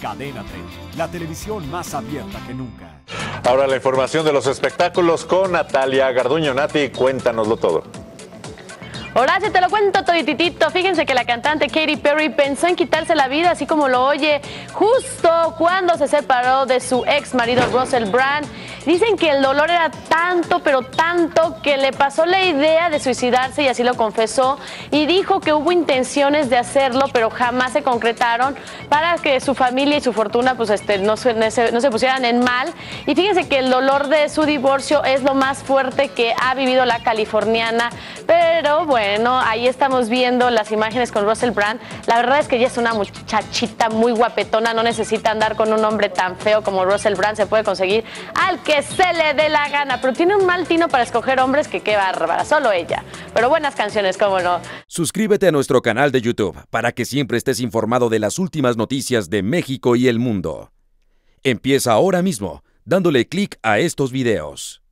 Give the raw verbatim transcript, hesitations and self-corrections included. Cadena tres, la televisión más abierta que nunca. Ahora la información de los espectáculos con Natalia Garduño-Nati, cuéntanoslo todo. Hola, se te lo cuento todititito. Fíjense que la cantante Katy Perry pensó en quitarse la vida, así como lo oye, justo cuando se separó de su ex marido Russell Brand. Dicen que el dolor era tanto, pero tanto, que le pasó la idea de suicidarse, y así lo confesó. Y dijo que hubo intenciones de hacerlo, pero jamás se concretaron, para que su familia y su fortuna pues, este, no, se, no se pusieran en mal. Y fíjense que el dolor de su divorcio es lo más fuerte que ha vivido la californiana. Pero bueno, Bueno, ahí estamos viendo las imágenes con Russell Brand. La verdad es que ella es una muchachita muy guapetona, no necesita andar con un hombre tan feo como Russell Brand, se puede conseguir al que se le dé la gana, pero tiene un mal tino para escoger hombres que qué bárbara, solo ella. Pero buenas canciones, cómo no. Suscríbete a nuestro canal de YouTube para que siempre estés informado de las últimas noticias de México y el mundo. Empieza ahora mismo dándole clic a estos videos.